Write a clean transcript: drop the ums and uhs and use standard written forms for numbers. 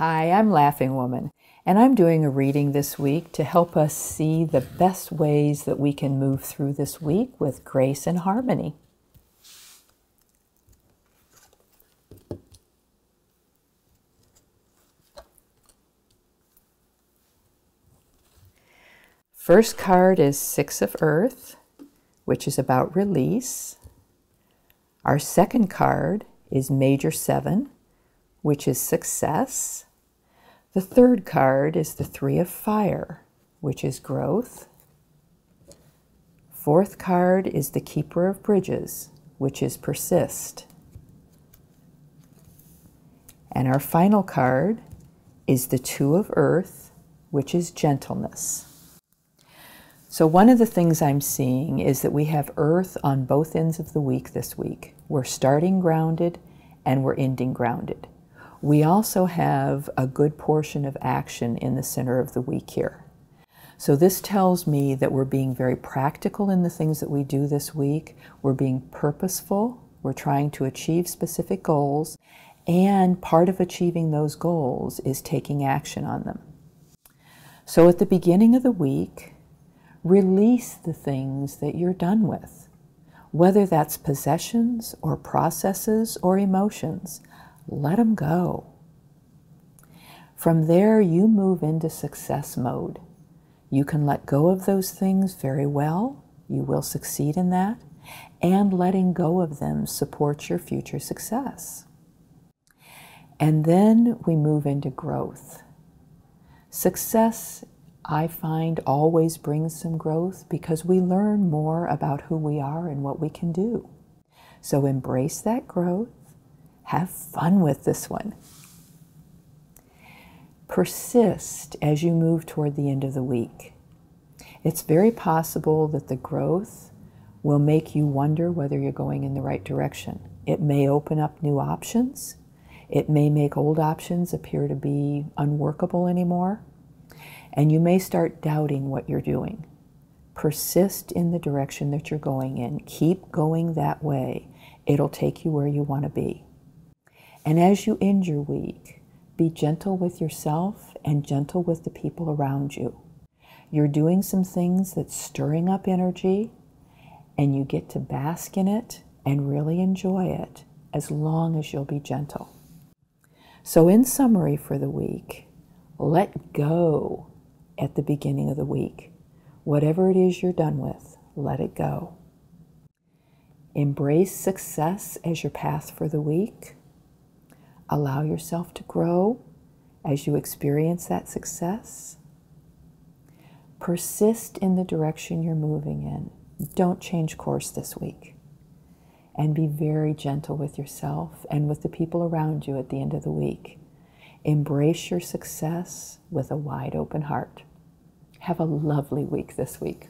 Hi, I'm Laughing Womyn, and I'm doing a reading this week to help us see the best ways that we can move through this week with grace and harmony. First card is Six of Earth, which is about release. Our second card is Major Seven, which is success. The third card is the Three of Fire, which is growth. Fourth card is the Keeper of Bridges, which is persist. And our final card is the Two of Earth, which is gentleness. So one of the things I'm seeing is that we have earth on both ends of the week this week. We're starting grounded and we're ending grounded. We also have a good portion of action in the center of the week here. So this tells me that we're being very practical in the things that we do this week. We're being purposeful. We're trying to achieve specific goals. And part of achieving those goals is taking action on them. So at the beginning of the week, release the things that you're done with, whether that's possessions or processes or emotions. Let them go. From there, you move into success mode. You can let go of those things very well. You will succeed in that. And letting go of them supports your future success. And then we move into growth. Success, I find, always brings some growth because we learn more about who we are and what we can do. So embrace that growth. Have fun with this one. Persist as you move toward the end of the week. It's very possible that the growth will make you wonder whether you're going in the right direction. It may open up new options. It may make old options appear to be unworkable anymore. And you may start doubting what you're doing. Persist in the direction that you're going in. Keep going that way. It'll take you where you want to be. And as you end your week, be gentle with yourself and gentle with the people around you. You're doing some things that's stirring up energy, and you get to bask in it and really enjoy it as long as you'll be gentle. So in summary for the week, let go at the beginning of the week. Whatever it is you're done with, let it go. Embrace success as your path for the week. Allow yourself to grow as you experience that success. Persist in the direction you're moving in. Don't change course this week. And be very gentle with yourself and with the people around you at the end of the week. Embrace your success with a wide open heart. Have a lovely week this week.